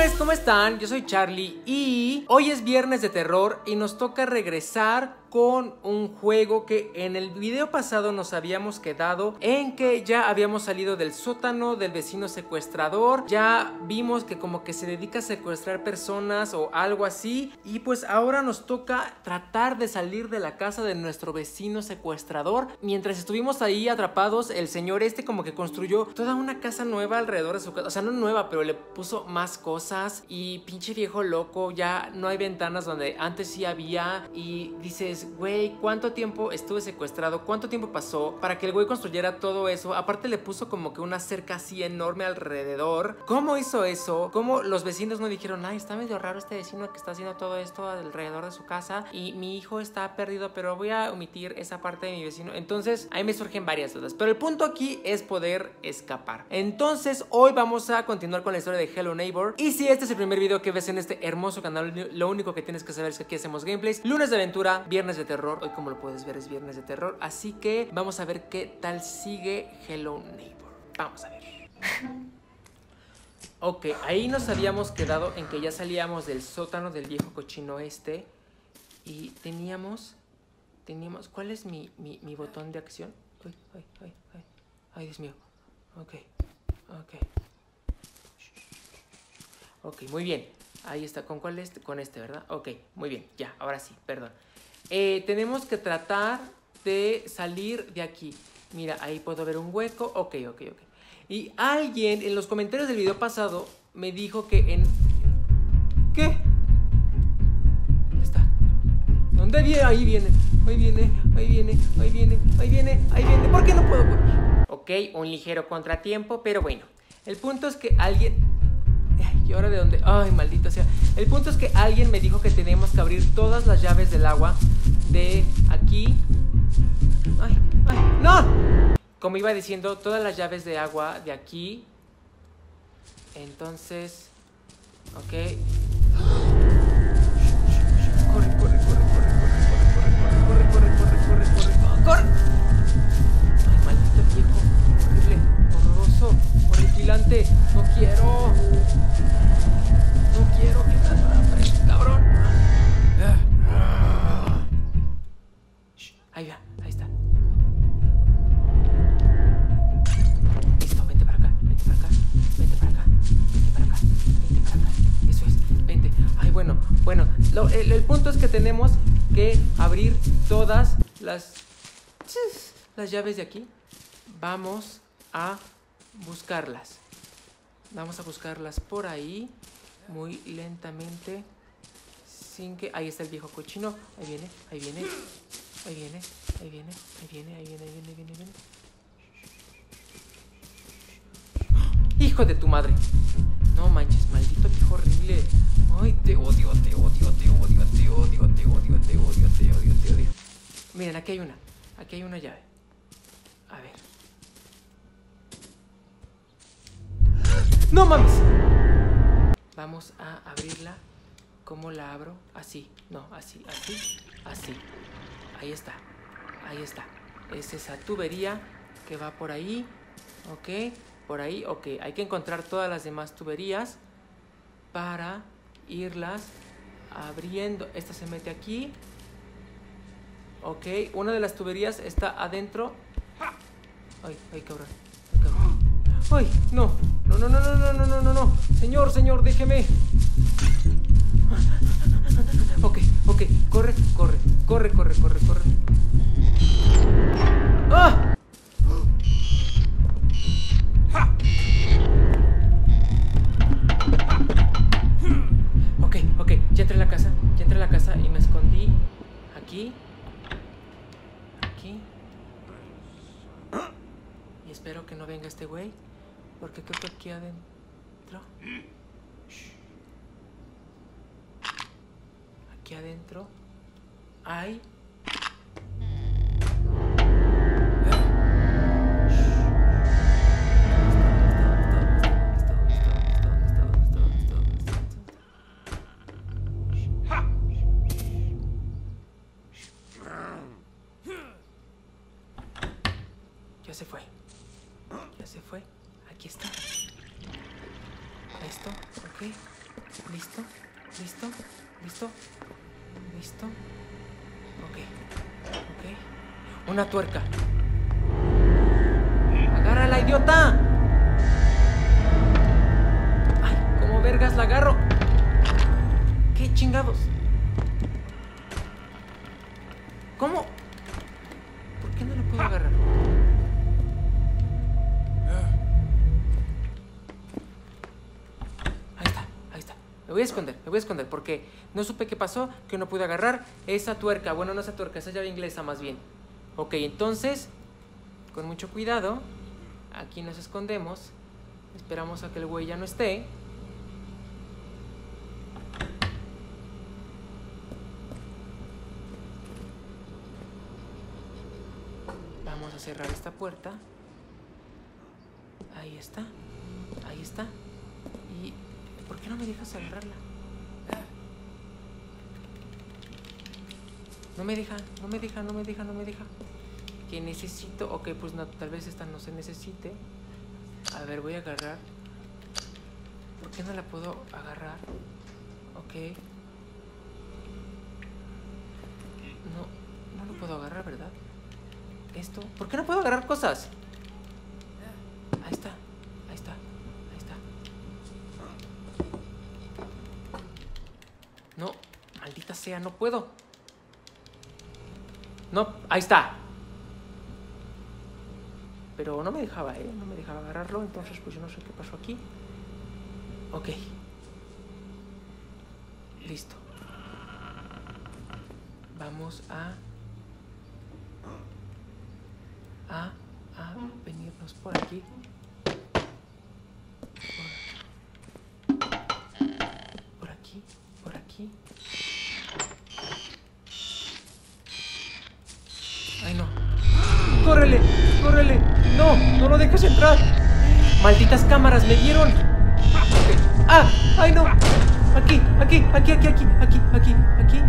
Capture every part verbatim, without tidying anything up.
Nubes, ¿cómo están? Yo soy Charlie y hoy es viernes de terror y nos toca regresar con un juego que en el video pasado nos habíamos quedado en que ya habíamos salido del sótano del vecino secuestrador, ya vimos que como que se dedica a secuestrar personas o algo así, y pues ahora nos toca tratar de salir de la casa de nuestro vecino secuestrador. Mientras estuvimos ahí atrapados, el señor este como que construyó toda una casa nueva alrededor de su casa, o sea, no nueva, pero le puso más cosas, y pinche viejo loco, ya no hay ventanas donde antes sí había, y dices, güey, ¿cuánto tiempo estuve secuestrado? ¿Cuánto tiempo pasó para que el güey construyera todo eso? Aparte le puso como que una cerca así enorme alrededor. ¿Cómo hizo eso? ¿Cómo los vecinos no dijeron, ay, está medio raro este vecino que está haciendo todo esto alrededor de su casa y mi hijo está perdido, pero voy a omitir esa parte de mi vecino? Entonces, ahí me surgen varias dudas, pero el punto aquí es poder escapar. Entonces, hoy vamos a continuar con la historia de Hello Neighbor. Y si este es el primer video que ves en este hermoso canal, lo único que tienes que saber es que aquí hacemos gameplays, lunes de aventura, viernes de terror. Hoy, como lo puedes ver, es viernes de terror, así que vamos a ver qué tal sigue Hello Neighbor. Vamos a ver. Ok, ahí nos habíamos quedado en que ya salíamos del sótano del viejo cochino este y teníamos, teníamos, ¿cuál es mi, mi, mi botón de acción? Ay, ay, ay, ay, ay, Dios mío. Ok, ok. Ok, muy bien. Ahí está, ¿con cuál es? Con este, ¿verdad? Ok, muy bien, ya, ahora sí, perdón. Eh, tenemos que tratar de salir de aquí. Mira, ahí puedo ver un hueco. Ok, ok, ok. Y alguien en los comentarios del video pasado me dijo que en... ¿Qué? ¿Dónde está? ¿Dónde viene? Ahí viene. Ahí viene, ahí viene, ahí viene, ahí viene, ahí viene. ¿Por qué no puedo? Ok, un ligero contratiempo, pero bueno. El punto es que alguien... ¿Y ahora de dónde? Ay, maldito sea. El punto es que alguien me dijo que teníamos que abrir todas las llaves del agua de aquí. Ay, ay, no. Como iba diciendo, todas las llaves de agua de aquí. Entonces, ok. Corre, corre, corre, corre, corre, corre, corre, corre, corre, corre, corre, corre, corre. Ay, maldito viejo, horrible, horroroso, horripilante. No quiero. No quiero que me cabrón. Ahí va, ahí está. Listo, vente para acá, vente para acá, vente para acá, vente para acá, vente para acá. Eso es, vente. Ay, bueno, bueno. Lo, el, el punto es que tenemos que abrir todas las, las llaves de aquí. Vamos a buscarlas. Vamos a buscarlas por ahí, muy lentamente, sin que... Ahí está el viejo cochino. Ahí viene, ahí viene, ahí viene, ahí viene, ahí viene, ahí viene, ahí viene, ahí viene, ahí viene. ¡Hijo de tu madre! No manches, maldito viejo horrible. Ay, te odio, te odio, te odio, te odio, te odio, te odio, te odio, te odio. Miren, aquí hay una, aquí hay una llave. A ver. ¡No mames! Vamos a abrirla. ¿Cómo la abro? Así, no, así, así, así. Ahí está, ahí está. Es esa tubería que va por ahí. Ok, por ahí, ok. Hay que encontrar todas las demás tuberías para irlas abriendo. Esta se mete aquí. Ok, una de las tuberías está adentro. Ay, ay, cabrón. Ay, cabrón. Ay, no. No, no, no, no, no, no, no, no, señor, señor, déjeme. Ok, ok, corre, corre, corre, corre, corre, corre. ¡Ah! Ok, ok, ya entré a la casa, ya entré a la casa y me escondí aquí. Aquí. Y espero que no venga este güey. Porque creo que aquí adentro. Aquí adentro hay. Ya se fue. Ya se fue. Aquí está. Esto, ok. ¿Listo? ¿Listo? ¿Listo? ¿Listo? Ok. Ok. Una tuerca. ¡Agárrala, idiota! ¡Ay! ¿Cómo vergas la agarro? ¡Qué chingados! ¿Cómo? ¿Por qué no la puedo agarrar? Ahí está, ahí está. Me voy a esconder, me voy a esconder porque no supe qué pasó, que no pude agarrar esa tuerca. Bueno, no esa tuerca, esa llave inglesa más bien. Ok, entonces, con mucho cuidado, aquí nos escondemos. Esperamos a que el güey ya no esté. Vamos a cerrar esta puerta. Ahí está. Ahí está. ¿Y por qué no me dejas agarrarla? No me deja, no me deja, no me deja, no me deja. Que necesito. Ok, pues no, tal vez esta no se necesite. A ver, voy a agarrar. ¿Por qué no la puedo agarrar? Ok. No, no lo puedo agarrar, ¿verdad? Esto, ¿por qué no puedo agarrar cosas? Ahí está, ahí está, ahí está. No, maldita sea, no puedo. No, ahí está. Pero no me dejaba, ¿eh? No me dejaba agarrarlo, entonces pues yo no sé qué pasó aquí. Ok. Listo. Vamos a... a, a venirnos por aquí. Por, por aquí, por aquí. Ay, no. ¡Córrele! ¡Córrele! ¡No! ¡No lo dejes entrar! ¡Malditas cámaras! ¡Me dieron! Okay. ¡Ah! ¡Ay, no! Aquí, aquí, aquí, aquí, aquí, aquí, aquí, aquí.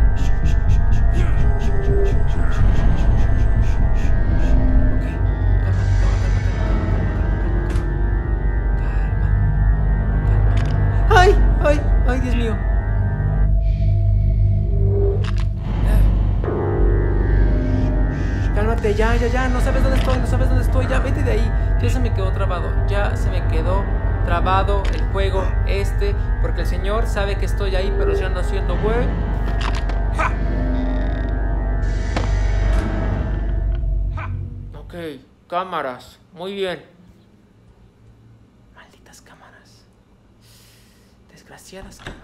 ¡Ay, Dios mío! Cálmate, ya, ya, ya, no sabes dónde estoy, no sabes dónde estoy, ya, vete de ahí. Ya se me quedó trabado, ya se me quedó trabado el juego este, porque el señor sabe que estoy ahí, pero yo ando haciendo güey. Ok, cámaras, muy bien. Malditas cámaras. Desgraciadas cámaras.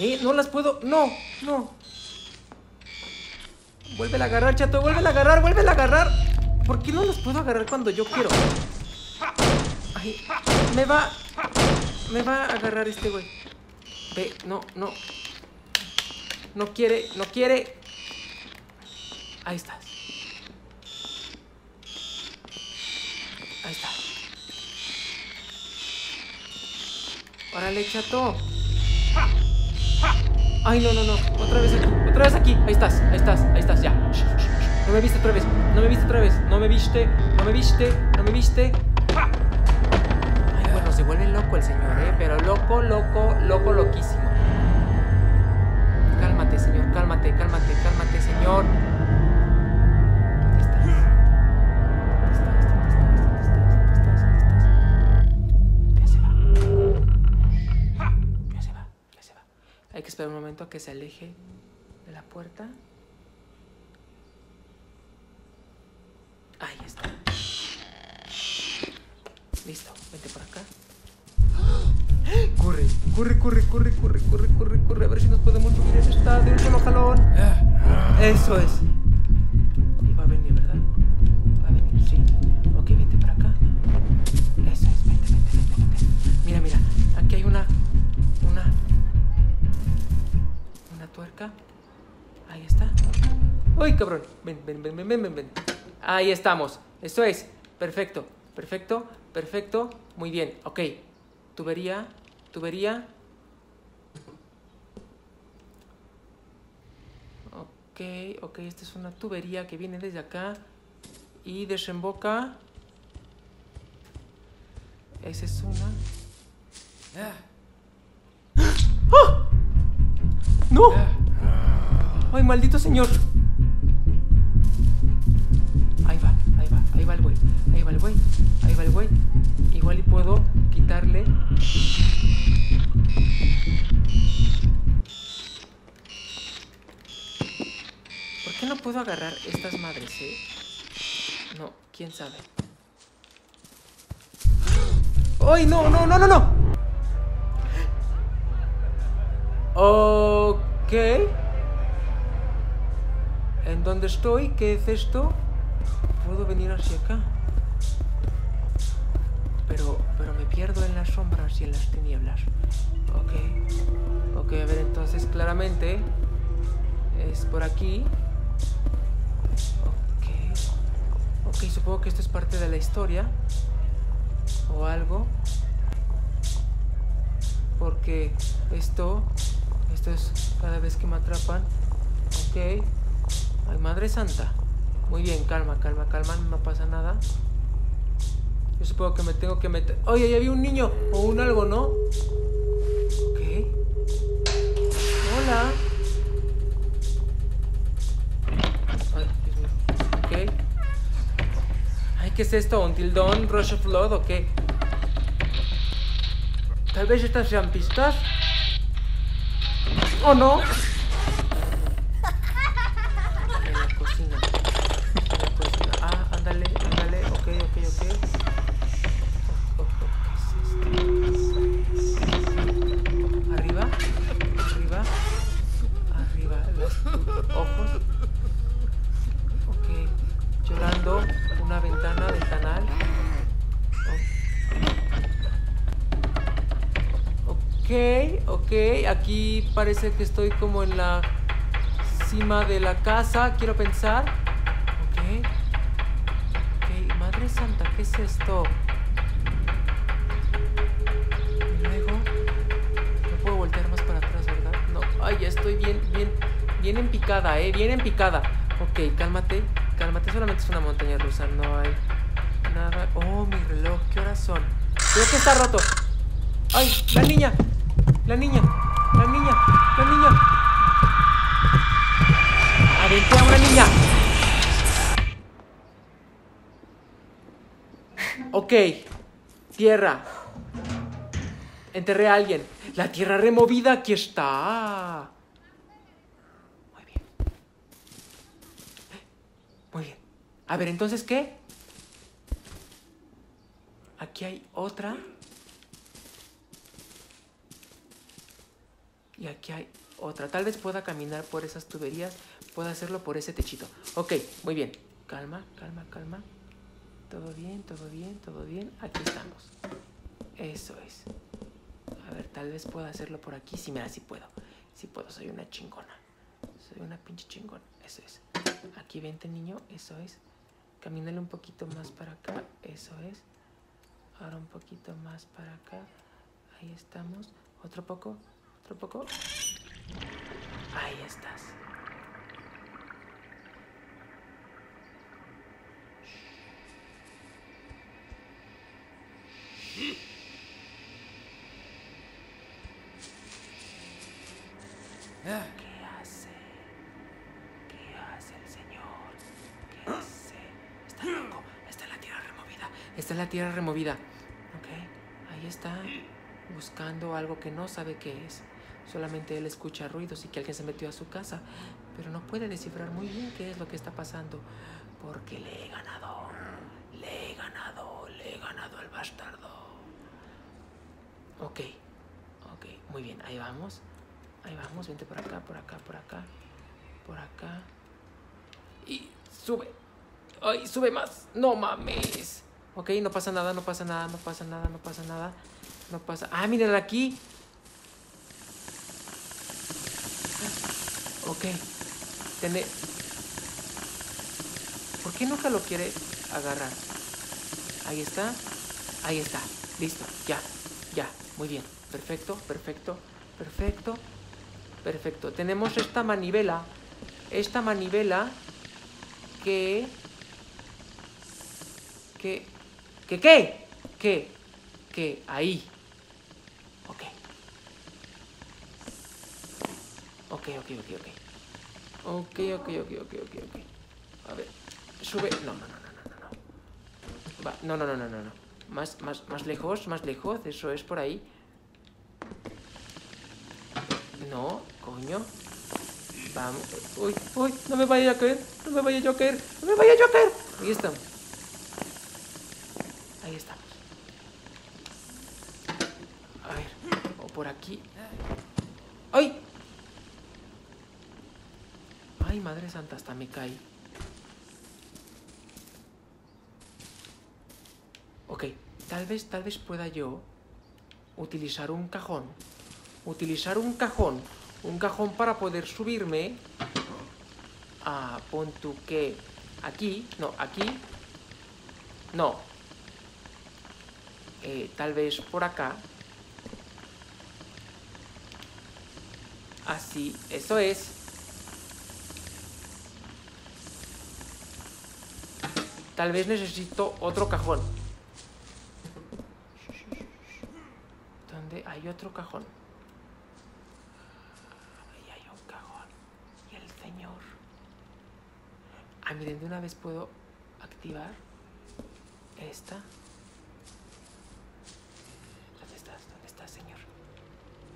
Eh, no las puedo. No, no. Vuelve a agarrar, chato. Vuelve a agarrar, vuelve a agarrar. ¿Por qué no las puedo agarrar cuando yo quiero? Ay, me va. Me va a agarrar este güey. Ve, no, no. No quiere, no quiere. Ahí estás. Ahí está. Órale, chato. Ay, no, no, no. Otra vez aquí, otra vez aquí. Ahí estás, ahí estás, ahí estás, ya. No me viste otra vez, no me viste otra vez. No me viste, no me viste, no me viste. Ay, bueno, se vuelve loco el señor, ¿eh? Pero loco, loco, loco, loquísimo. Cálmate, señor, cálmate, cálmate, cálmate, señor. Hay que esperar un momento a que se aleje de la puerta. Ahí está. Listo, vente por acá. Corre, corre, corre, corre, corre, corre, corre, corre. A ver si nos podemos subir a esta de un solo jalón. Eso es. Y va a venir, ¿verdad? Va a venir, sí. Ok, vente para acá. Eso es, vente, vente, vente, vente. Mira, mira, aquí hay una... una... tuerca. Ahí está. ¡Uy, cabrón! Ven, ven, ven, ven, ven, ven. Ahí estamos. Eso es. Perfecto. Perfecto. Perfecto. Muy bien. Ok. Tubería. Tubería. Ok. Ok. Esta es una tubería que viene desde acá y desemboca Esa es una. ¡Ah! ¡No! ¡Ay, maldito señor! Ahí va, ahí va, ahí va el güey. Ahí va el güey, ahí va el güey. Igual y puedo quitarle. ¿Por qué no puedo agarrar estas madres, eh? No, quién sabe. ¡Ay, no, no, no, no, no! Ok. ¿En dónde estoy? ¿Qué es esto? Puedo venir hacia acá. Pero, pero me pierdo en las sombras y en las tinieblas. Ok. Ok, a ver, entonces claramente es por aquí. Ok. Ok, supongo que esto es parte de la historia. O algo. Porque esto, esto es cada vez que me atrapan. Ok. Ay, madre santa. Muy bien, calma, calma, calma, no pasa nada. Yo supongo que me tengo que meter. Oye, ahí había un niño o un algo, ¿no? Ok. Hola. Ay, Dios mío. Ok. Ay, ¿qué es esto? Until Dawn, Rush of Blood, ok. Tal vez estas sean pistas. ¿O no? Aquí parece que estoy como en la cima de la casa, quiero pensar. Ok. Ok, madre santa, ¿qué es esto? Y luego, no puedo voltear más para atrás, ¿verdad? No, ay, ya estoy bien, bien, bien en picada, eh, bien en picada. Ok, cálmate, cálmate, solamente es una montaña rusa, no hay nada. Oh, mi reloj, ¿qué horas son? Creo que está roto. Ay, la niña, la niña. La niña, la niña. Aventé a una niña. Ok. Tierra. Enterré a alguien. La tierra removida, aquí está. Muy bien. Muy bien. A ver, entonces, ¿qué? Aquí hay otra. Y aquí hay otra. Tal vez pueda caminar por esas tuberías. Pueda hacerlo por ese techito. Ok, muy bien. Calma, calma, calma. Todo bien, todo bien, todo bien. Aquí estamos. Eso es. A ver, tal vez pueda hacerlo por aquí. Sí, mira, sí puedo. Sí puedo, soy una chingona. Soy una pinche chingona. Eso es. Aquí vente, niño. Eso es. Camínale un poquito más para acá. Eso es. Ahora un poquito más para acá. Ahí estamos. Otro poco. Otro poco. Ahí estás. ¿Qué hace? ¿Qué hace el señor? ¿Qué hace? Está loco. Está en la tierra removida. Está en la tierra removida. Ok. Ahí está. Buscando algo que no sabe qué es. Solamente él escucha ruidos y que alguien se metió a su casa, pero no puede descifrar muy bien qué es lo que está pasando. Porque le he ganado, le he ganado, le he ganado al bastardo. Ok, ok, muy bien, ahí vamos, ahí vamos, vente por acá, por acá, por acá, por acá. Y sube, ay, sube más, no mames. Ok, no pasa nada, no pasa nada, no pasa nada, no pasa nada, no pasa. Ah, miren aquí. Ok. Tené. ¿Por qué nunca lo quiere agarrar? Ahí está. Ahí está. Listo. Ya. Ya. Muy bien. Perfecto. Perfecto. Perfecto. Perfecto. Tenemos esta manivela. Esta manivela que... ¿Qué? ¿Qué? ¿Qué? ¿Qué? que ahí. Ok. Ok, ok, ok, ok. Ok, ok, ok, ok, ok, ok. A ver, sube. No, no, no, no, no, no. Va, no, no, no, no, no, no. Más, más, más lejos, más lejos. Eso es por ahí. No, coño. Vamos. Uy, uy, no me vaya a caer. No me vaya a caer. No me vaya a caer. Ahí estamos. Ahí estamos. A ver. O por aquí. ¡Ay! ¡Ay, madre santa! Hasta me caí. Ok. Tal vez, tal vez pueda yo utilizar un cajón. Utilizar un cajón. Un cajón para poder subirme. Ah, pon tu que. Aquí. No, aquí. No. Eh, tal vez por acá. Así. Eso es. Tal vez necesito otro cajón. ¿Dónde hay otro cajón? Ahí hay un cajón. Y el señor. Ah, miren, de una vez puedo activar esta. ¿Dónde estás? ¿Dónde estás, señor?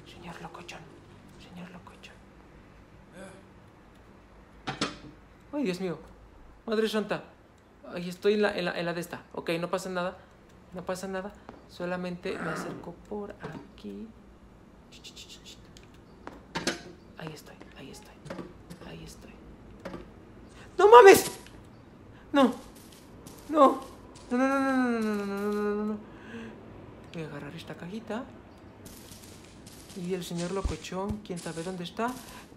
Señor locochón. Señor locochón. Ay, Dios mío. Madre santa. Ahí estoy en la, en, la, en la de esta. Ok, no pasa nada. No pasa nada. Solamente me acerco por aquí. Ahí estoy, ahí estoy. Ahí estoy. ¡No mames! No. No. No, no, no, no, no, no, no, no, no. Voy a agarrar esta cajita. Y el señor locochón, quién sabe dónde está.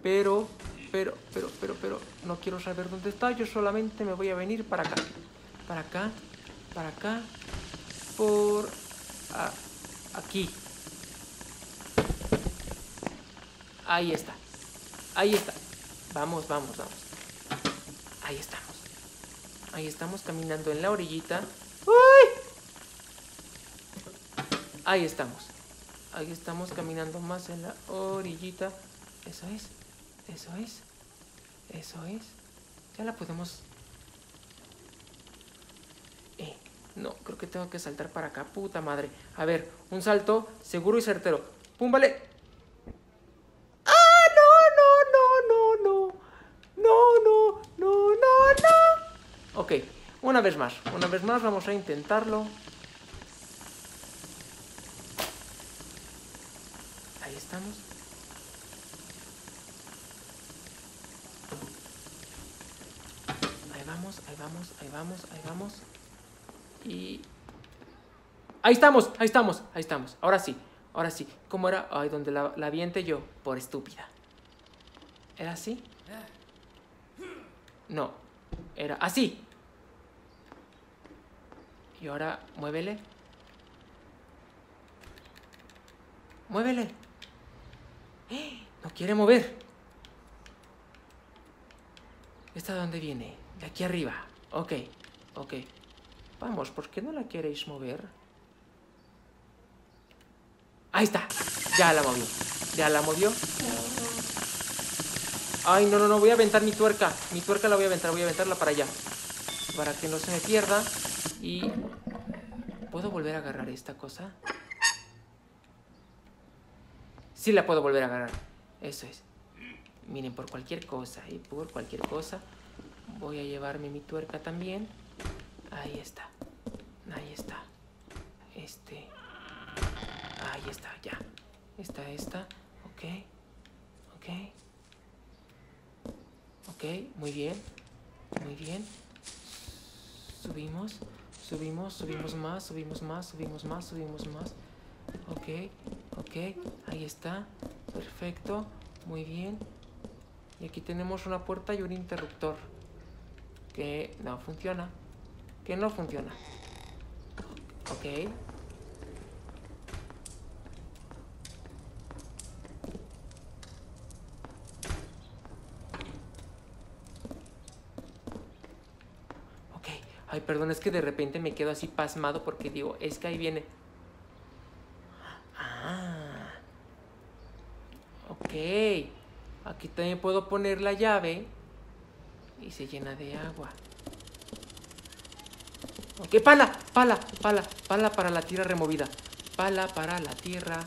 Pero... Pero, pero, pero, pero, no quiero saber dónde está. Yo solamente me voy a venir para acá. Para acá, para acá. Por... A, aquí. Ahí está. Ahí está. Vamos, vamos, vamos. Ahí estamos. Ahí estamos caminando en la orillita. ¡Uy! Ahí estamos. Ahí estamos caminando más en la orillita. Eso es. Eso es, eso es. Ya la podemos... Eh, no, creo que tengo que saltar para acá, puta madre. A ver, un salto seguro y certero. ¡Pum, vale! ¡Ah, no, no, no, no, no! ¡No, no, no, no, no! Ok, una vez más, una vez más vamos a intentarlo. Ahí estamos. Ahí vamos, ahí vamos, ahí vamos. Y... ¡Ahí estamos! ¡Ahí estamos! ¡Ahí estamos! Ahora sí, ahora sí. ¿Cómo era? Ay, donde la, la avienté yo. Por estúpida. ¿Era así? No. Era así. Y ahora, muévele. ¡Muévele! ¡Eh! ¡No quiere mover! ¿Esta de dónde viene? De aquí arriba. Ok, ok. Vamos, ¿por qué no la queréis mover? Ahí está. Ya la movió. Ya la movió. Ay, no, no, no. Voy a aventar mi tuerca. Mi tuerca la voy a aventar. Voy a aventarla para allá. Para que no se me pierda. Y... ¿Puedo volver a agarrar esta cosa? Sí la puedo volver a agarrar. Eso es. Miren, por cualquier cosa. Y ¿eh? Por cualquier cosa... Voy a llevarme mi tuerca también. Ahí está. Ahí está. Este. Ahí está, ya. Esta, esta. Ok. Ok. Ok, muy bien. Muy bien. Subimos. Subimos, subimos más, subimos más, subimos más, subimos más. Ok. Ok. Ahí está. Perfecto. Muy bien. Y aquí tenemos una puerta y un interruptor. Que no funciona. Que no funciona. Ok. Ok. Ay, perdón, es que de repente me quedo así pasmado porque digo, es que ahí viene. Aquí también puedo poner la llave y se llena de agua. Ok, pala, pala, pala, pala para la tierra removida. Pala para la tierra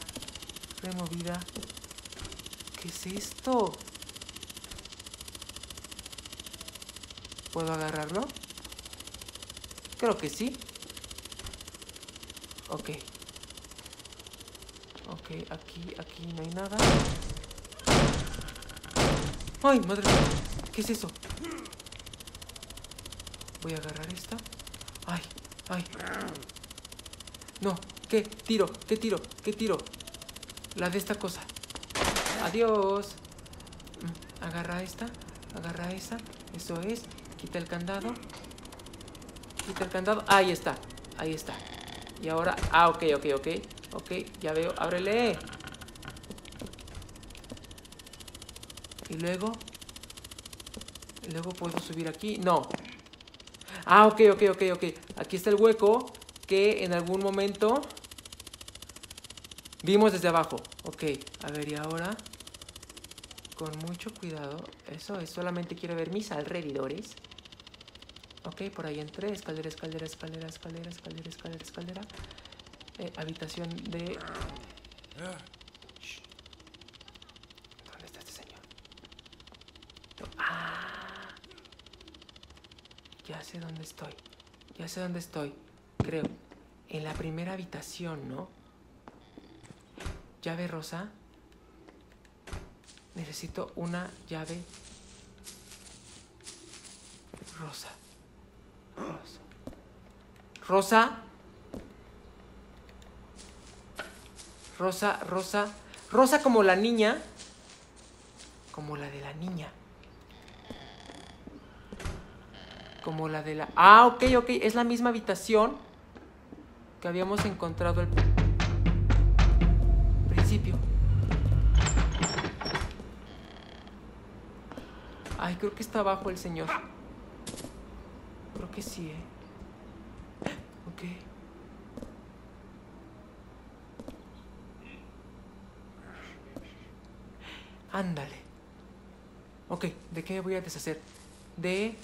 removida. ¿Qué es esto? ¿Puedo agarrarlo? Creo que sí. Ok. Ok, aquí, aquí no hay nada. ¡Ay, madre! ¿Qué es eso? Voy a agarrar esta. ¡Ay! ¡Ay! No, ¿qué? Tiro, ¿qué tiro? ¿Qué tiro? La de esta cosa. ¡Adiós! Agarra esta, agarra esa. Eso es. Quita el candado. Quita el candado. ¡Ahí está! Ahí está. Y ahora... Ah, ok, ok, ok. Ok, ya veo. ¡Ábrele! Y luego... ¿Y luego puedo subir aquí? No. Ah, ok, ok, ok, ok. Aquí está el hueco que en algún momento vimos desde abajo. Ok, a ver, y ahora... Con mucho cuidado. Eso es, solamente quiero ver mis alrededores. Ok, por ahí entré. Escalera, escalera, escalera, escalera, escalera, escalera, escalera. Eh, habitación de... Shh. ¿Dónde está este señor? No. ¡Ah! Ya sé dónde estoy. Ya sé dónde estoy. Creo. En la primera habitación, ¿no? Llave rosa. Necesito una llave rosa. Rosa. Rosa. Rosa, rosa. Rosa como la niña. Como la de la niña. Como la de la... Ah, ok, ok. Es la misma habitación que habíamos encontrado al principio. Ay, creo que está abajo el señor. Creo que sí, ¿eh? Ok. Ándale. Ok, ¿de qué me voy a deshacer? De...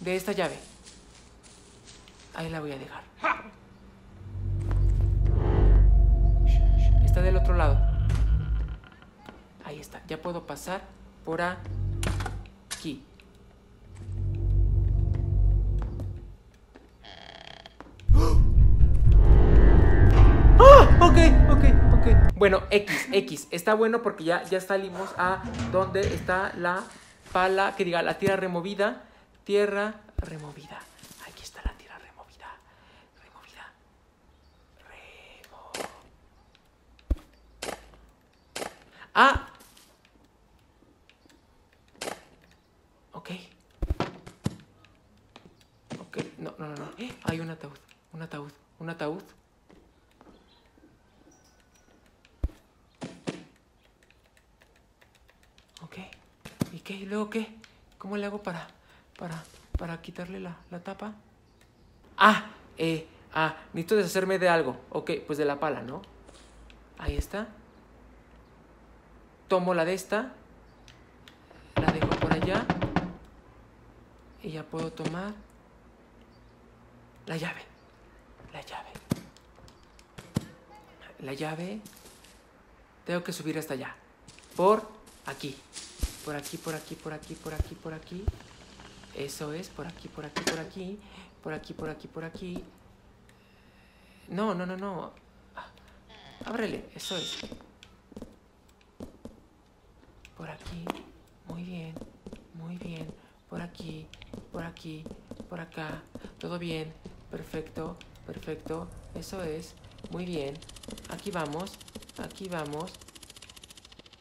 De esta llave. Ahí la voy a dejar. Está del otro lado. Ahí está, ya puedo pasar por aquí. ¡Ah! Ok, ok, ok. Bueno, X, X. Está bueno porque ya, ya salimos a donde está la pala, que diga, la tierra removida. Tierra removida. Aquí está la tierra removida. Removida. Remo. ¡Ah! Ok. Ok, no, no, no, no. ¡Eh! Hay un ataúd, un ataúd, un ataúd. Ok. ¿Y qué? ¿Y luego qué? ¿Cómo le hago para, para, para quitarle la, la tapa? ¡Ah! Eh, ah, necesito deshacerme de algo. Ok, pues de la pala, ¿no? Ahí está. Tomo la de esta. La dejo por allá. Y ya puedo tomar la llave. La llave. La llave. Tengo que subir hasta allá. Por aquí. Por aquí, por aquí, por aquí, por aquí, por aquí. Eso es. Por aquí, por aquí, por aquí. Por aquí, por aquí, por aquí. No, no, no, no. Ábrele. Eso es. Por aquí. Muy bien. Muy bien. Por aquí, por aquí, por acá. Todo bien. Perfecto, perfecto. Eso es. Muy bien. Aquí vamos. Aquí vamos.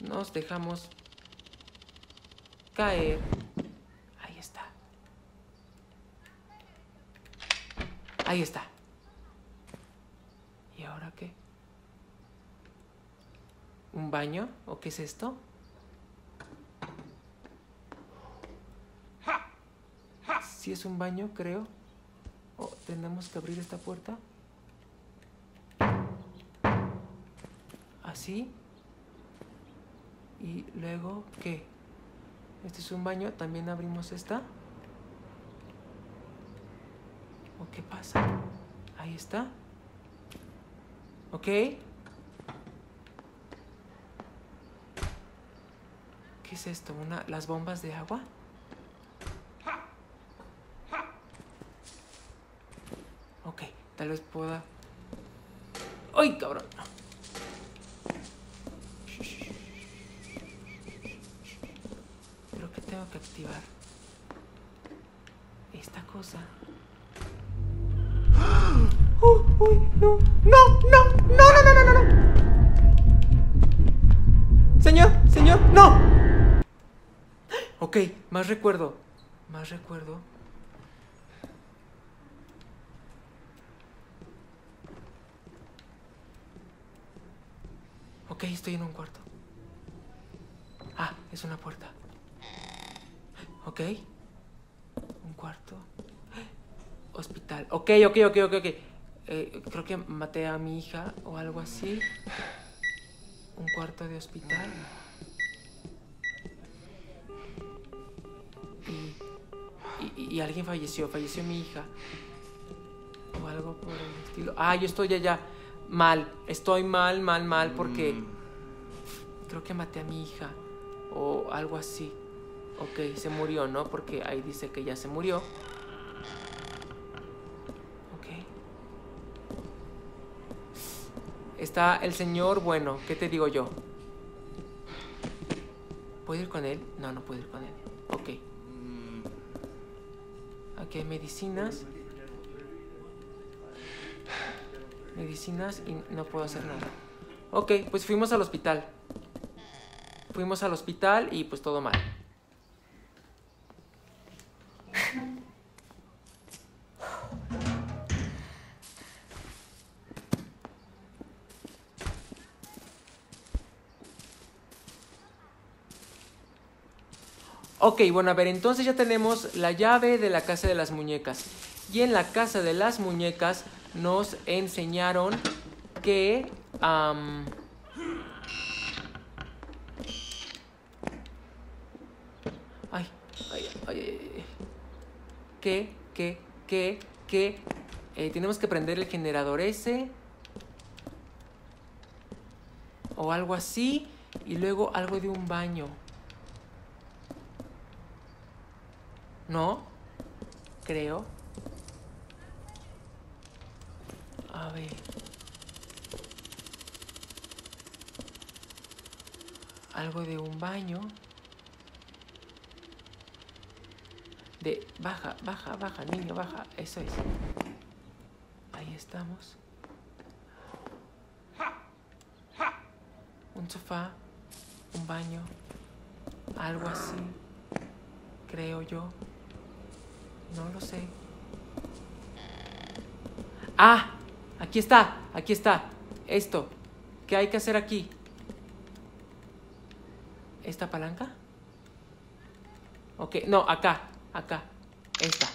Nos dejamos caer. Ahí está. Ahí está. ¿Y ahora qué? ¿Un baño? ¿O qué es esto? Si es un baño, creo. Oh, tenemos que abrir esta puerta. Así. Y luego, ¿qué? Este es un baño, también abrimos esta. ¿O qué pasa? Ahí está. ¿Ok? ¿Qué es esto? Una, ¿las bombas de agua? Ok, tal vez pueda... ¡Ay, cabrón! Creo que tengo que activar esta cosa. ¡Uy, uy, no! ¡No, no, no, no, no, no, no! ¡Señor, señor, no! Ok, más recuerdo. Más recuerdo. Ok, estoy en un cuarto. Ah, es una puerta. Ok. Un cuarto. Hospital. Ok, ok, ok, ok, ok. Eh, creo que maté a mi hija o algo así. Un cuarto de hospital. Y, y, y alguien falleció. Falleció mi hija. O algo por el estilo. Ah, yo estoy allá. Mal. Estoy mal, mal, mal. Porque creo que maté a mi hija. O algo así. Ok, se murió, ¿no? Porque ahí dice que ya se murió. Está el señor, bueno, ¿qué te digo yo? ¿Puedo ir con él? No, no puedo ir con él. Ok. Aquí hay medicinas. Medicinas y no puedo hacer nada. Ok, pues fuimos al hospital. Fuimos al hospital y pues todo mal. Ok, bueno, a ver, entonces ya tenemos la llave de la casa de las muñecas. Y en la casa de las muñecas nos enseñaron que... Um, ay, ay, ay, ay. Que, que, que, que... Eh, tenemos que prender el generador ese. O algo así. Y luego algo de un baño. No, creo. A ver. Algo de un baño. De baja, baja, baja, niño, baja. Eso es. Ahí estamos. Un sofá, un baño, algo así, creo yo. No lo sé. ¡Ah! Aquí está, aquí está. Esto. ¿Qué hay que hacer aquí? ¿Esta palanca? Ok, no, acá, acá. Esta.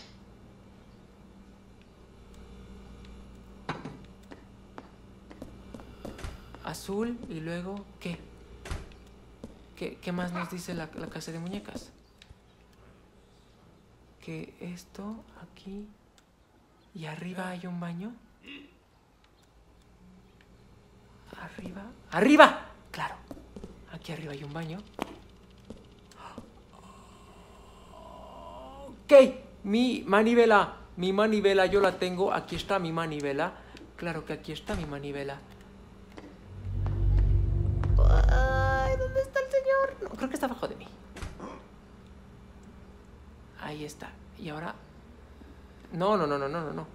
Azul y luego, ¿qué? ¿Qué, qué más nos dice la, la casa de muñecas? Que esto, aquí, y arriba hay un baño. Arriba, ¡arriba! Claro, aquí arriba hay un baño. Ok, mi manivela, mi manivela, yo la tengo, aquí está mi manivela. Claro que aquí está mi manivela. Ay, ¿dónde está el señor? No, creo que está abajo de mí. Ahí está. Y ahora... No, no, no, no, no, no.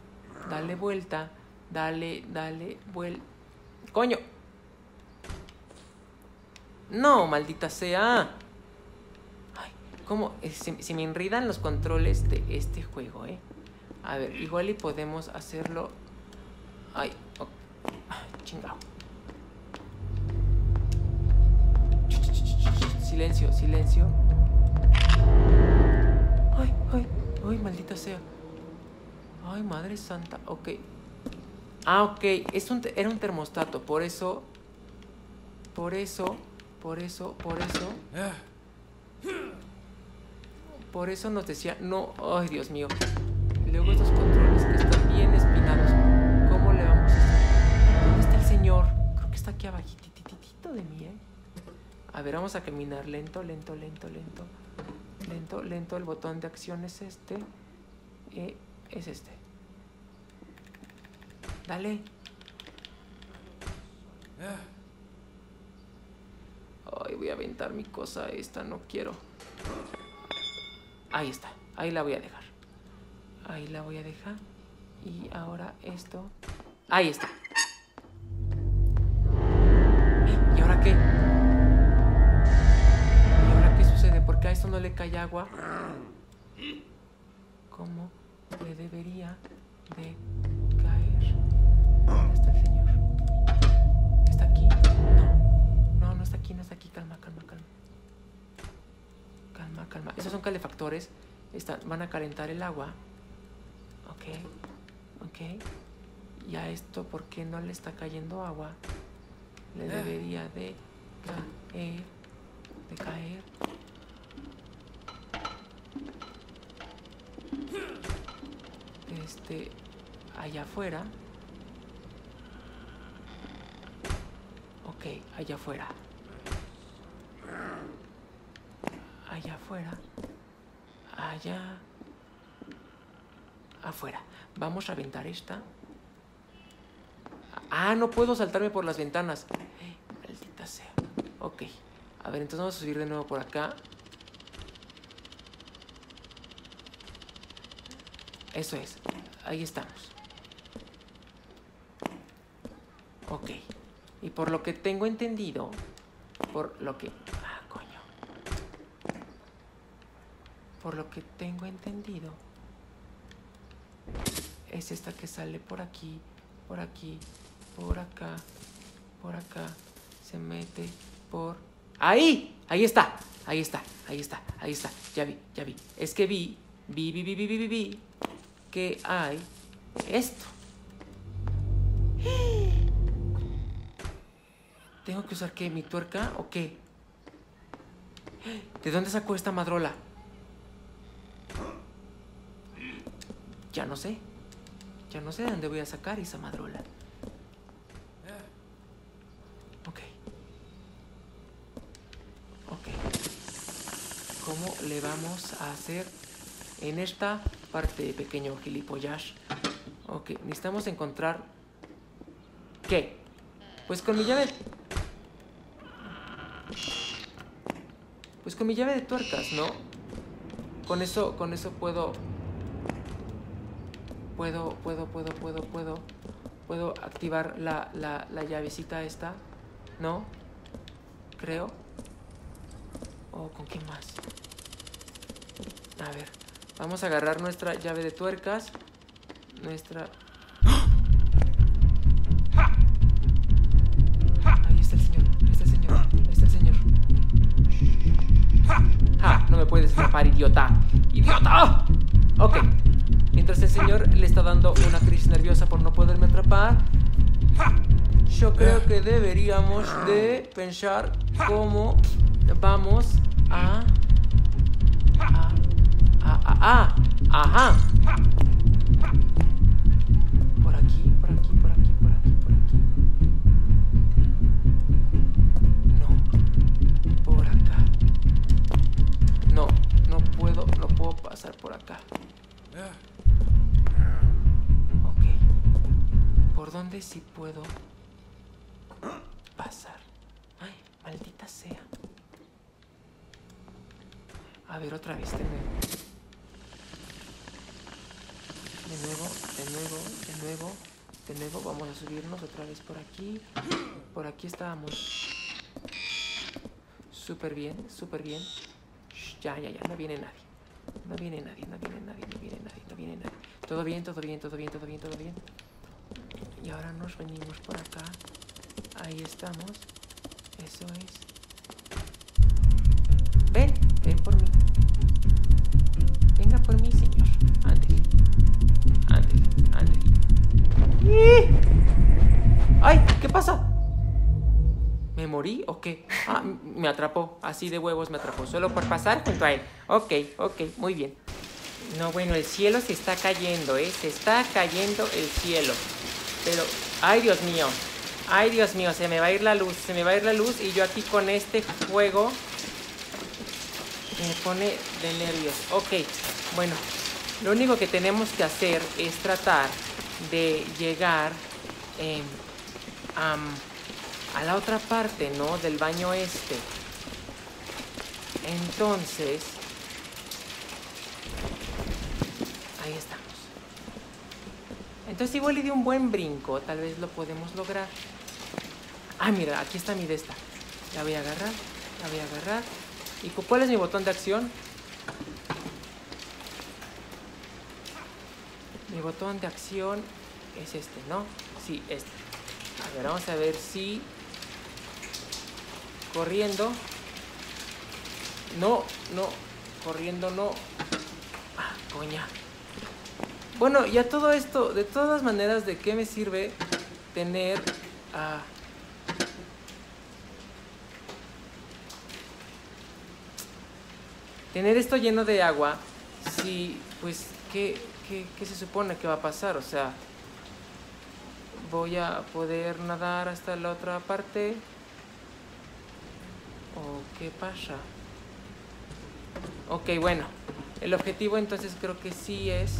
Dale vuelta. Dale, dale, vuelta. ¡Coño! No, maldita sea. Ay, ¿cómo? Se, se me enredan los controles de este juego, ¿eh? A ver, igual y podemos hacerlo... Ay, oh. Ay, chingado. Silencio, silencio. Ay, ay, ay, maldita sea. Ay, madre santa, ok. Ah, ok, es un, era un termostato. Por eso, por eso Por eso, por eso. Por eso nos decía... No, ay, Dios mío. Luego estos controles que están bien espinados. ¿Cómo le vamos a hacer? ¿Dónde está el señor? Creo que está aquí abajitititito de mí, ¿eh? A ver, vamos a caminar lento, lento, lento, lento. Lento, lento. El botón de acción es este. Eh, es este. Dale. Ay, voy a aventar mi cosa esta, no quiero. Ahí está, ahí la voy a dejar. Ahí la voy a dejar. Y ahora esto. Ahí está. ¿Y ahora qué? ¿Y ahora qué sucede? ¿Por qué a esto no le cae agua? ¿Cómo le debería de caer? ¿Dónde está el señor? ¿Está aquí? No, no, no está aquí, no está aquí. Calma, calma, calma. Calma, calma. Esos son calefactores. Están, van a calentar el agua. Ok, ok. Y a esto, ¿por qué no le está cayendo agua? Le debería de caer. De caer. Este, allá afuera. Ok, allá afuera. Allá afuera. Allá afuera. Vamos a aventar esta. Ah, no puedo saltarme por las ventanas. Hey, maldita sea. Ok. A ver, entonces vamos a subir de nuevo por acá. Eso es. Ahí estamos. Ok. Y por lo que tengo entendido, por lo que... Ah, coño. Por lo que tengo entendido, es esta que sale por aquí, por aquí, por acá, por acá, se mete por... ¡Ahí! Ahí está, ahí está, ahí está, ahí está. Ya vi, ya vi. Es que vi, vi, vi, vi, vi, vi, vi, vi que hay esto. ¿Tengo que usar qué? ¿Mi tuerca o qué? ¿De dónde sacó esta madrola? Ya no sé. Ya no sé de dónde voy a sacar esa madrola. Ok. Ok. ¿Cómo le vamos a hacer en esta parte, pequeño gilipollas? Ok, necesitamos encontrar... ¿Qué? Pues con mi llave... Pues con mi llave de tuercas, ¿no? Con eso, con eso puedo... Puedo, puedo, puedo, puedo, puedo... Puedo activar la, la, la llavecita esta. ¿No? Creo. ¿O con qué más? A ver. Vamos a agarrar nuestra llave de tuercas. Nuestra... No me puedes escapar, idiota. ¡Idiota! Ok. Mientras el señor le está dando una crisis nerviosa por no poderme atrapar, yo creo que deberíamos de pensar cómo vamos a... A... A... A... a ajá. Por aquí, por aquí, por aquí, por aquí, por aquí. No. Por acá. No, no puedo, no puedo pasar por acá. Ok. ¿Por dónde sí puedo pasar? Ay, maldita sea. A ver, otra vez, de nuevo. De nuevo, de nuevo, de nuevo, de nuevo. Vamos a subirnos otra vez por aquí. Por aquí estábamos. Súper bien, súper bien. Ya, ya, ya, no viene nadie. No viene nadie, no viene nadie, no viene nadie, no viene nadie. Todo bien, todo bien, todo bien, todo bien, todo bien. Y ahora nos venimos por acá. Ahí estamos. Eso es. Ven, ven por mí. Venga por mí, señor. Ándele. Ándele, ándele. ¡Ay! ¿Qué pasa? Me morí. morí o qué? Ah, me atrapó, así de huevos me atrapó, solo por pasar junto a él. Ok, ok, muy bien. No, bueno, el cielo se está cayendo, ¿eh? Se está cayendo el cielo. Pero, ay, Dios mío. Ay, Dios mío, se me va a ir la luz, se me va a ir la luz. Y yo aquí con este juego me pone de nervios. Ok, bueno, lo único que tenemos que hacer es tratar de llegar eh, um, a la otra parte, ¿no? Del baño este. Entonces... ahí estamos. Entonces igual le di un buen brinco. Tal vez lo podemos lograr. Ah, mira, aquí está mi de esta. La voy a agarrar, la voy a agarrar. ¿Y cuál es mi botón de acción? Mi botón de acción es este, ¿no? Sí, este. A ver, vamos a ver si... corriendo. No, no. Corriendo no. Ah, coña. Bueno, ya todo esto, de todas maneras, ¿de qué me sirve tener a... Uh, tener esto lleno de agua? Si, pues, ¿qué, qué, ¿qué se supone que va a pasar? O sea, ¿voy a poder nadar hasta la otra parte? ¿O qué pasa? Ok, bueno, el objetivo entonces creo que sí es...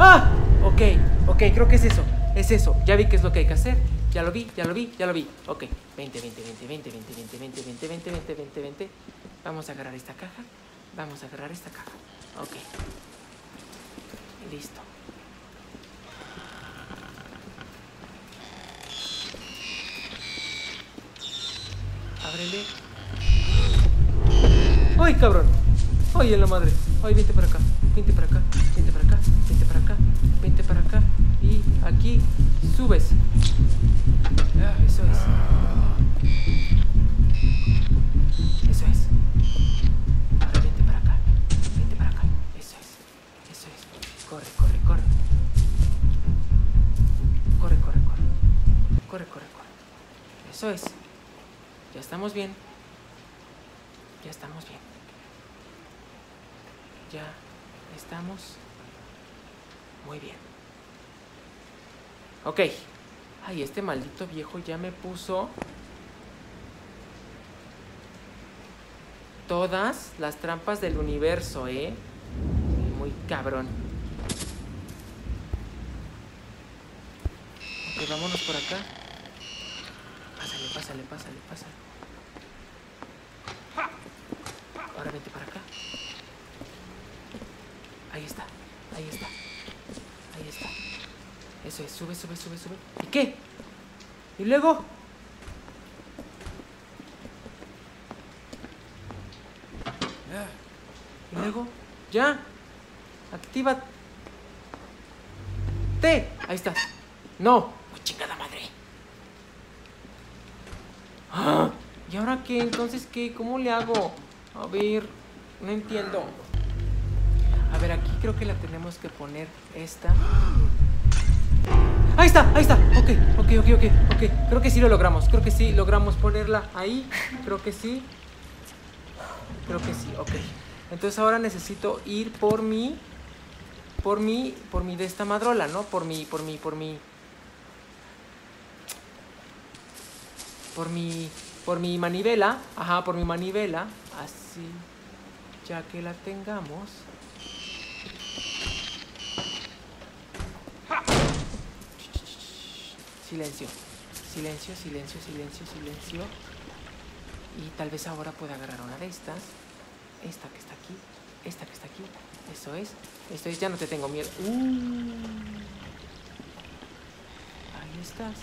¡Ah! Ok, ok, creo que es eso. Es eso, ya vi qué es lo que hay que hacer. Ya lo vi, ya lo vi, ya lo vi. Ok, veinte, veinte, veinte, veinte, veinte, veinte, veinte, veinte, veinte, veinte, veinte. Vamos a agarrar esta caja. Vamos a agarrar esta caja. Ok. Listo. Ábrele. ¡Ay, cabrón! ¡Ay, en la madre! ¡Ay, vente para acá! Vente para acá, vente para acá, vente para acá, vente para acá. Y aquí subes. Ah, eso es. Eso es. Ahora vente para acá, vente para acá. Eso es, eso es. Corre, corre, corre. Corre, corre, corre. Corre, corre, corre. Eso es. Ya estamos bien. Ya estamos bien. Ya... estamos muy bien. Ok. Ay, este maldito viejo ya me puso todas las trampas del universo, ¿eh? Muy cabrón. Ok, vámonos por acá. Pásale, pásale, pásale, pásale. Ahora vente para acá. Ahí está, ahí está, ahí está. Eso es, sube, sube, sube, sube. ¿Y qué? ¿Y luego? ¿Y luego? ¡Ya! ¡Actívate! Ahí está. ¡No! ¡Oh, chingada madre! ¡Ah! ¿Y ahora qué? ¿Entonces qué? ¿Cómo le hago? A ver, no entiendo. A ver, aquí creo que la tenemos que poner esta. ¡Ahí está! ¡Ahí está! Ok, ok, ok, ok, ok. Creo que sí lo logramos. Creo que sí logramos ponerla ahí. Creo que sí. Creo que sí, ok. Entonces ahora necesito ir por mi... Por mi... Por mi de esta madrola, ¿no? Por mi... Por mi... Por mi... Por mi... Por mi manivela. Ajá, por mi manivela. Así. Ya que la tengamos... Silencio, silencio, silencio, silencio, silencio. Y tal vez ahora pueda agarrar una de estas. Esta que está aquí, esta que está aquí. Eso es, eso es, ya no te tengo miedo. Uh. Ahí estás.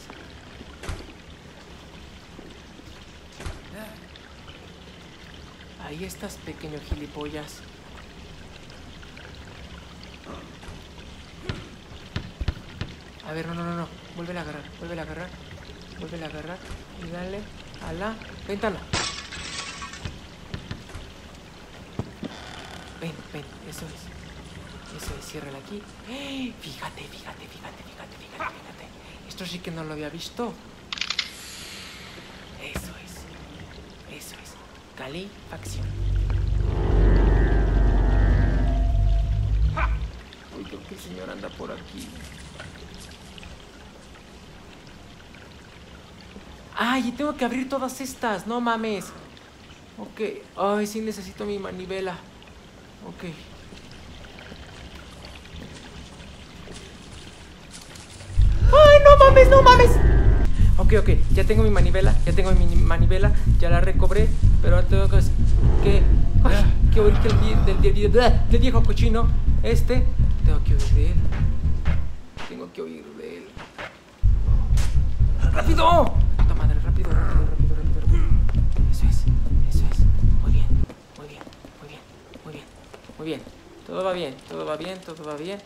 Ahí estás, pequeño gilipollas. A ver, no, no, no, no. Vuelve a agarrar, vuelve a agarrar, vuelve a agarrar. Y dale a la ventana. Ven, ven, eso es. Eso es, ciérrala aquí. ¡Eh! Fíjate, fíjate, fíjate, fíjate, fíjate, fíjate. Esto sí que no lo había visto. Eso es. Eso es. Calefacción. Oigo que el señor anda por aquí. ¡Ay! Tengo que abrir todas estas. No mames. Ok. Ay, sí necesito mi manivela. Ok. ¡Ay, no mames, no mames! Ok, ok. Ya tengo mi manivela. Ya tengo mi manivela. Ya la recobré. Pero ahora tengo que... que ay, que huir del, del, del, del, del viejo cochino. Este. Tengo que huir de él. Tengo que huir de él. ¡Rápido! Rápido, rápido, rápido, rápido, rápido. Eso es, eso es. Muy bien, muy bien, muy bien, muy bien, muy bien. Todo va bien, todo va bien, todo va bien.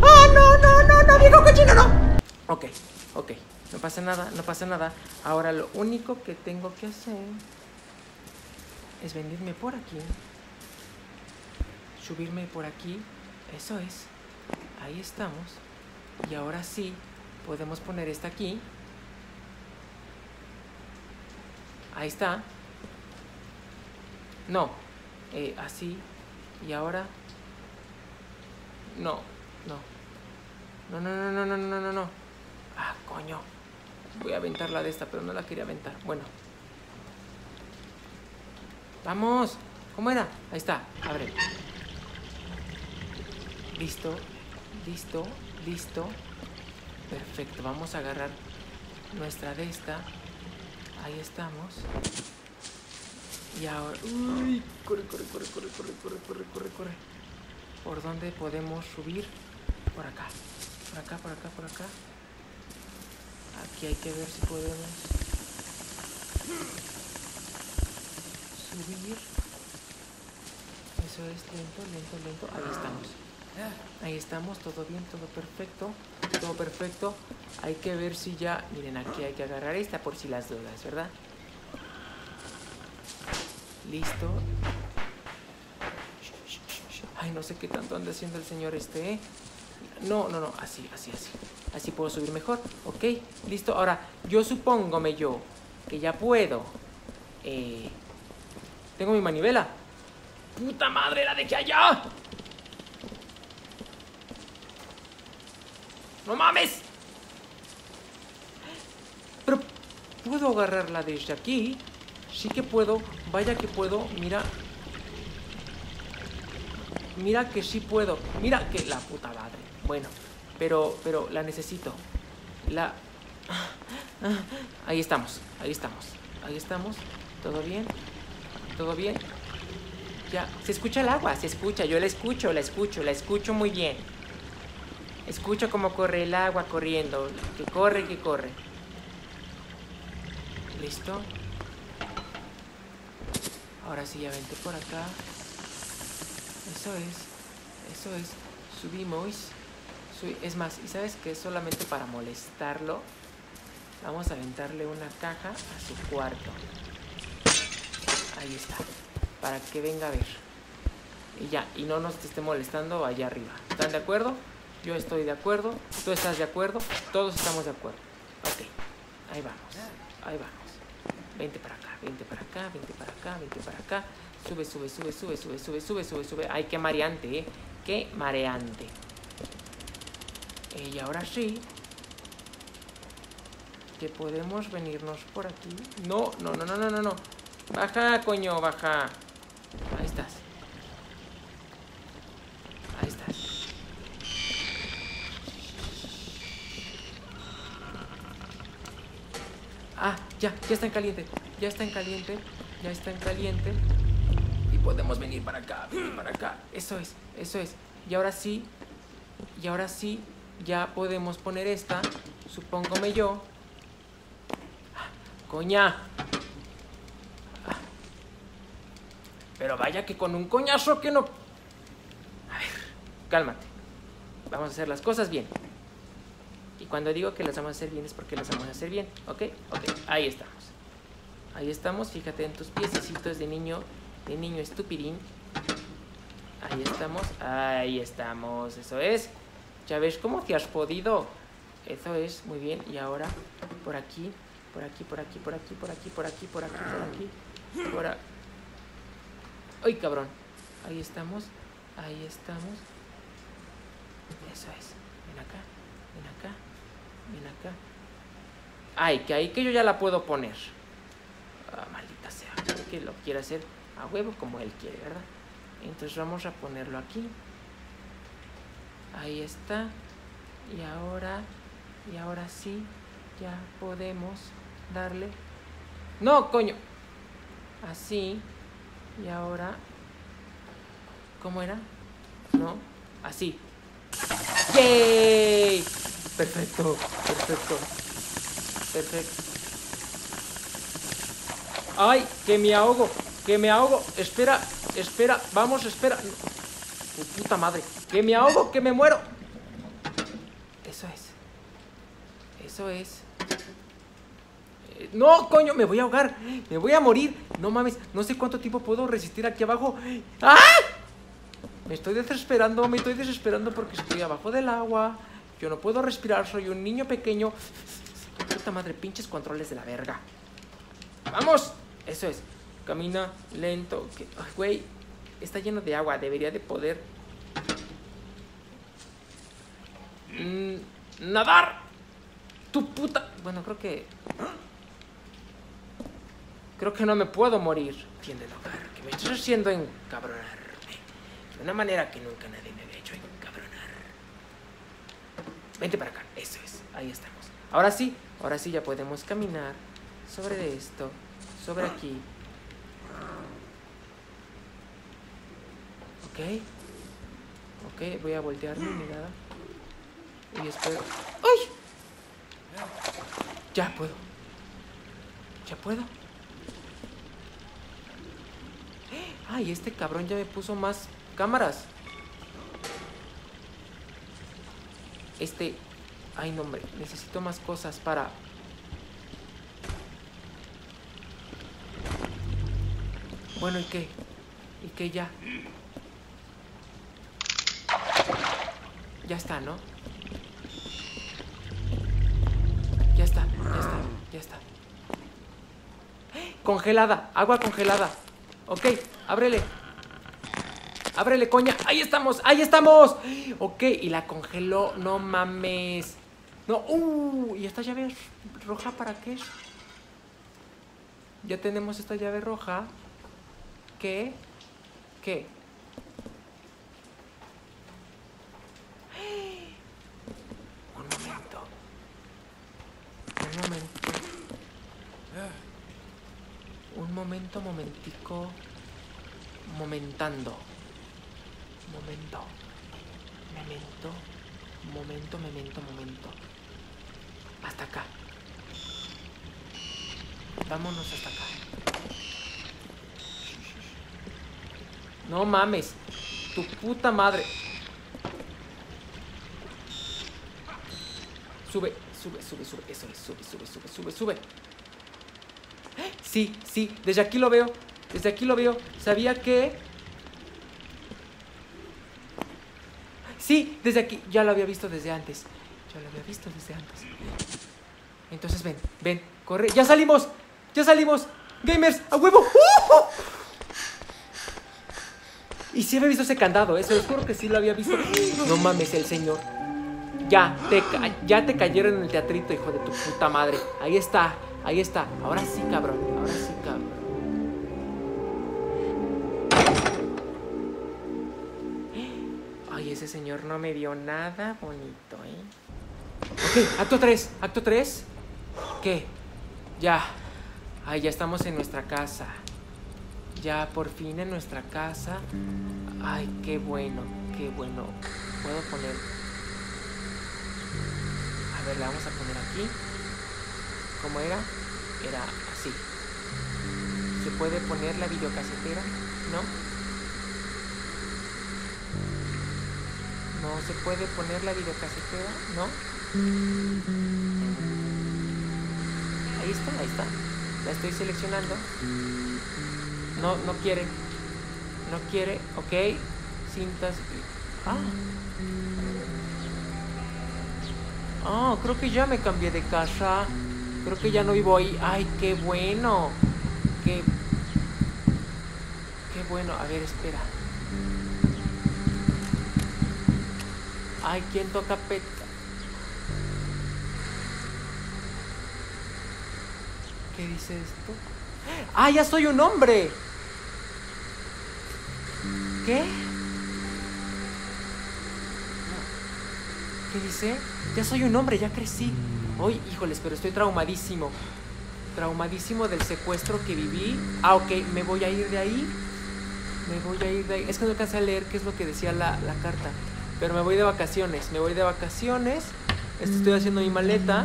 ¡Ah, no, no, no, no, viejo cochino, no! Ok, ok, no pasa nada, no pasa nada. Ahora lo único que tengo que hacer es venirme por aquí. Subirme por aquí. Eso es, ahí estamos. Y ahora sí, podemos poner esta aquí. Ahí está. No, eh, así. Y ahora... No, no. No, no, no, no, no, no, no. Ah, coño. Voy a aventar la de esta, pero no la quería aventar. Bueno. Vamos. ¿Cómo era? Ahí está, abre. Listo, listo, listo. Perfecto, vamos a agarrar nuestra de esta. Ahí estamos. Y ahora... Uy, corre, corre, corre, corre, corre, corre, corre, corre, corre. ¿Por dónde podemos subir? Por acá, por acá, por acá, por acá. Aquí hay que ver si podemos subir. Eso es, lento, lento, lento. Ahí estamos. Ahí estamos, todo bien, todo perfecto. Todo perfecto. Hay que ver si ya... Miren, aquí hay que agarrar esta por si las dudas, ¿verdad? Listo. Ay, no sé qué tanto anda haciendo el señor este, ¿eh? No, no, no, así, así, así. Así puedo subir mejor, ¿ok? Listo, ahora, yo supóngome yo que ya puedo. Eh, tengo mi manivela. ¡Puta madre, la dejé allá! ¡No mames! Pero puedo agarrarla desde aquí. Sí que puedo. Vaya que puedo. Mira. Mira que sí puedo. Mira que la puta madre. Bueno, pero, pero la necesito. La... Ahí estamos. Ahí estamos. Ahí estamos. ¿Todo bien? ¿Todo bien? Ya. Se escucha el agua. Se escucha. Yo la escucho. La escucho. La escucho muy bien. Escucho cómo corre el agua corriendo. Que corre, que corre. Listo. Ahora sí, ya vente por acá. Eso es. Eso es. Subimos. Sub... Es más, ¿y sabes qué? Solamente para molestarlo, vamos a aventarle una caja a su cuarto. Ahí está. Para que venga a ver. Y ya. Y no nos esté molestando allá arriba. ¿Están de acuerdo? Yo estoy de acuerdo, tú estás de acuerdo, todos estamos de acuerdo. Ok, ahí vamos, ahí vamos. Vente para acá, vente para acá, vente para acá, vente para acá. Sube, sube, sube, sube, sube, sube, sube, sube, sube. Ay, qué mareante, eh. Qué mareante. Y ahora sí, que podemos venirnos por aquí. No, no, no, no, no, no, no. Baja, coño, baja. Ahí estás. Ahí estás. Ah, ya, ya está en caliente, ya está en caliente, ya está en caliente. Y podemos venir para acá, venir para acá. Eso es, eso es. Y ahora sí, y ahora sí, ya podemos poner esta, supóngome yo. Ah, ¡coña! Ah. Pero vaya que con un coñazo que no... A ver, cálmate. Vamos a hacer las cosas bien. Y cuando digo que las vamos a hacer bien es porque las vamos a hacer bien. ¿Ok? Ok, ahí estamos. Ahí estamos, fíjate en tus piecitos de niño, de niño estupidín. Ahí estamos, ahí estamos, eso es. Ya ves cómo te has podido. Eso es, muy bien. Y ahora, por aquí, por aquí, por aquí, por aquí, por aquí, por aquí, por aquí, por aquí, por aquí, por aquí. ¡Ay, cabrón! Ahí estamos, ahí estamos. Eso es. Ven acá, ven acá, ven acá. Ay, que ahí que yo ya la puedo poner. Ah, maldita sea, que lo quiera hacer a huevo como él quiere, ¿verdad? Entonces vamos a ponerlo aquí. Ahí está. Y ahora, y ahora sí, ya podemos darle. ¡No, coño! Así. Y ahora, ¿cómo era? No, así. ¡Yay! Perfecto, perfecto, perfecto. ¡Ay, que me ahogo! ¡Que me ahogo! Espera, espera, vamos, espera. ¡Oh, puta madre! ¡Que me ahogo! ¡Que me muero! Eso es. Eso es. Eh, ¡No, coño! ¡Me voy a ahogar! ¡Me voy a morir! ¡No mames! No sé cuánto tiempo puedo resistir aquí abajo. ¡Ah! Me estoy desesperando, me estoy desesperando porque estoy abajo del agua. Yo no puedo respirar, soy un niño pequeño. ¡Puta madre! ¡Pinches controles de la verga! ¡Vamos! Eso es. Camina lento. Que... Ay, güey. Está lleno de agua. Debería de poder... Mm, ¡nadar! ¡Tu puta! Bueno, creo que... Creo que no me puedo morir. Tiende el hogar. Que me estás haciendo encabronarme. De una manera que nunca nadie me había hecho encabronar. Vente para acá. Eso es. Ahí estamos. Ahora sí. Ahora sí ya podemos caminar. Sobre esto, sobre aquí. Ok. Ok, voy a voltear mi mirada. Y espero... ¡Ay! Ya puedo. Ya puedo. Ay, este cabrón ya me puso más cámaras. Este... Ay, no, hombre. Necesito más cosas para... Bueno, ¿y qué? ¿Y qué ya? Ya está, ¿no? Ya está, ya está, ya está. ¡Eh! Congelada, agua congelada. Ok, ábrele. Ábrele, coña. Ahí estamos, ahí estamos. Ok, y la congeló, no mames. No, uh, ¿y esta llave roja para qué? Ya tenemos esta llave roja. ¿Qué? ¿Qué? Un momento. Un momento. Un momento, momentico. Momentando. Momento. Momento. Momento, momento, momento. Hasta acá. Vámonos hasta acá. No mames, tu puta madre. Sube, sube, sube, sube, eso es, sube, sube, sube, sube, sube. Sí, sí, desde aquí lo veo, desde aquí lo veo. Sabía que... Sí, desde aquí, ya lo había visto desde antes. Ya lo había visto desde antes. Entonces ven, ven, corre. ¡Ya salimos! ¡Ya salimos! ¡Gamers, a huevo! ¡Uh! Y sí había visto ese candado, eso les juro que sí lo había visto. No mames, el señor. Ya te, ya te cayeron en el teatrito, hijo de tu puta madre. Ahí está, ahí está. Ahora sí, cabrón, ahora sí, cabrón. Ay, ese señor no me vio nada bonito, ¿eh? Ok, acto tres, acto tres. ¿Qué? Ya. Ay, ya estamos en nuestra casa. Ya por fin en nuestra casa. Ay, qué bueno, qué bueno. Puedo poner. A ver, la vamos a poner aquí. ¿Cómo era? Era así. ¿Se puede poner la videocasetera? No. No, ¿O se puede poner la videocasetera? ¿No? Ahí está, ahí está. La estoy seleccionando. No, no quiere. No quiere. Ok. Cintas. Ah. Ah, oh, creo que ya me cambié de casa. Creo que ya no vivo ahí. Ay, qué bueno. Qué, qué bueno. A ver, espera. Ay, ¿quién toca peta? ¿Qué dice esto? ¡Ah, ya soy un hombre! ¿Qué? ¿Qué dice? Ya soy un hombre, ya crecí. Ay, híjoles, pero estoy traumadísimo. Traumadísimo del secuestro que viví. Ah, ok, me voy a ir de ahí. Me voy a ir de ahí. Es que no alcancé a leer qué es lo que decía la, la carta. Pero me voy de vacaciones, me voy de vacaciones. Estoy haciendo mi maleta.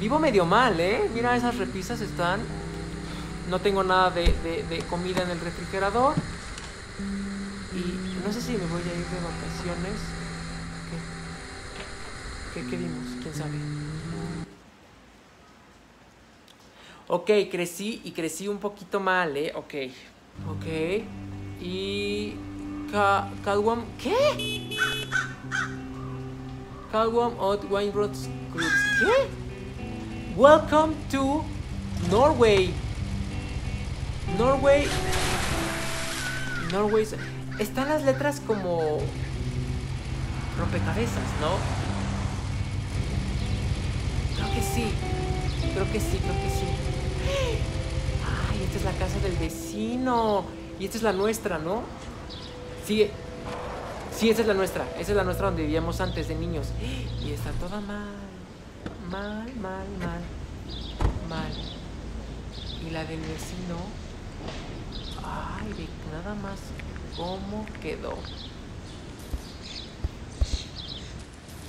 Vivo medio mal, ¿eh? Mira, esas repisas están... No tengo nada de, de, de comida en el refrigerador. Y no sé si me voy a ir de vacaciones. ¿Qué? ¿Qué, qué dimos? ¿Quién sabe? Ok, crecí y crecí un poquito mal, ¿eh? Ok. Ok. Y... Ca Catwoman... ¿Qué? Catwoman at Weinroth Groups. ¿Qué? Welcome to Norway. Norway... Norway... Están las letras como... rompecabezas, ¿no? Creo que sí. Creo que sí, creo que sí. Ay, esta es la casa del vecino. Y esta es la nuestra, ¿no? Sí, sí, esa es la nuestra. Esa es la nuestra donde vivíamos antes de niños. Y está toda mal. Mal, mal, mal. Mal. Y la del vecino. Ay, ve nada más cómo quedó.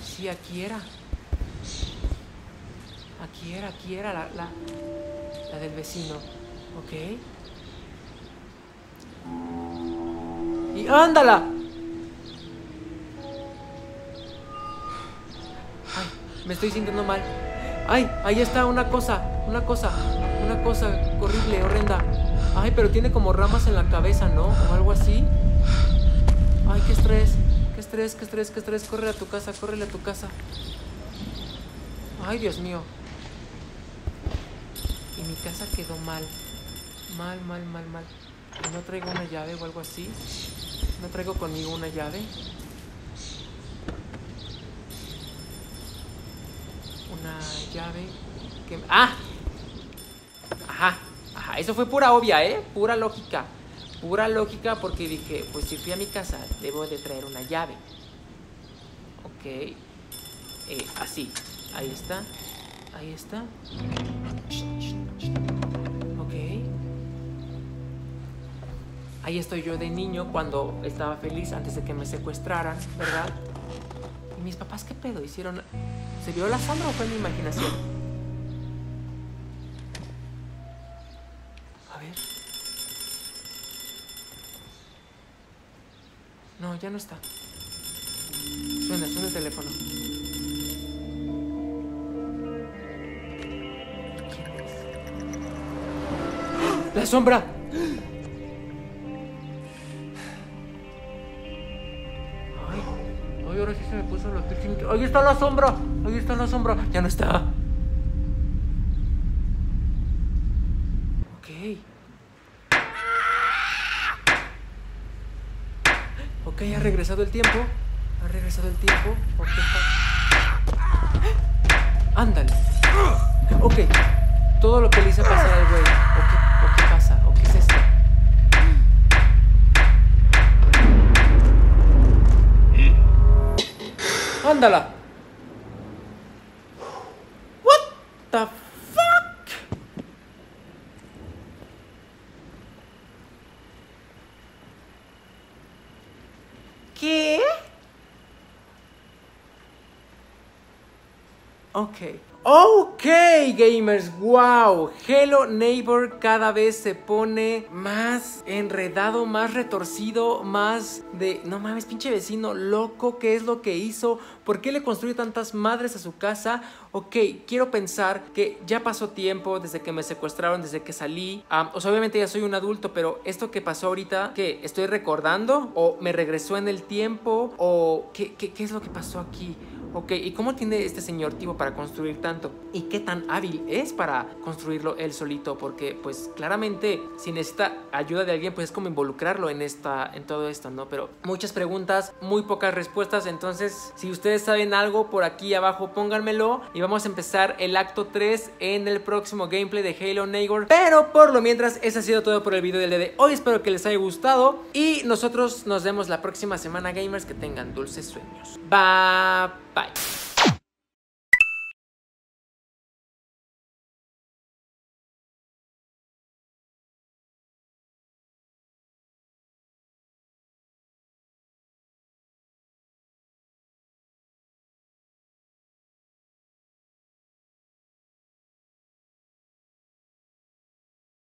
Sí, aquí era. Aquí era, aquí era la, la, la del vecino. Ok. ¡Y ándala! Ay, me estoy sintiendo mal. ¡Ay! Ahí está una cosa, una cosa, una cosa horrible, horrenda. Ay, pero tiene como ramas en la cabeza, ¿no? O algo así. Ay, qué estrés, qué estrés, qué estrés, qué estrés. Corre a tu casa, córrele a tu casa. Ay, Dios mío. Y mi casa quedó mal. Mal, mal, mal, mal. No traigo una llave o algo así. No traigo conmigo una llave. Una llave que... ¡Ah! Ajá, ajá. Eso fue pura obvia, ¿eh? Pura lógica. Pura lógica porque dije, pues si fui a mi casa, debo de traer una llave. Ok. Eh, así. Ahí está. Ahí está. Ahí estoy yo de niño cuando estaba feliz antes de que me secuestraran, ¿verdad? ¿Y mis papás qué pedo hicieron? ¿Se vio la sombra o fue mi imaginación? A ver. No, ya no está. Suena, suena el teléfono. ¿Quién es? ¡La sombra! Ahí está la sombra, ahí está la sombra. Ya no está. Ok. Ok, ha regresado el tiempo. Ha regresado el tiempo. Okay. Ándale. Ok. Todo lo que le hice pasar al güey. ¿O qué, qué pasa? ¿O qué es esto? ¡Ándala! What the fuck? ¿Qué? Ok. Ok, gamers, wow, Hello Neighbor cada vez se pone más enredado, más retorcido, más de... No mames, pinche vecino, loco, ¿qué es lo que hizo? ¿Por qué le construye tantas madres a su casa? Ok, quiero pensar que ya pasó tiempo desde que me secuestraron, desde que salí. Um, o sea, obviamente ya soy un adulto, pero esto que pasó ahorita, ¿qué? ¿Estoy recordando? ¿O me regresó en el tiempo? ¿O qué, qué, qué es lo que pasó aquí? Ok, ¿y cómo tiene este señor tipo para construir tanto? ¿Y qué tan hábil es para construirlo él solito? Porque, pues, claramente, si necesita ayuda de alguien, pues es como involucrarlo en, esta, en todo esto, ¿no? Pero muchas preguntas, muy pocas respuestas. Entonces, si ustedes saben algo por aquí abajo, pónganmelo. Y vamos a empezar el acto tres en el próximo gameplay de Hello Neighbor. Pero por lo mientras, eso ha sido todo por el video del día de hoy. Espero que les haya gustado. Y nosotros nos vemos la próxima semana, gamers. Que tengan dulces sueños. Bye, bye.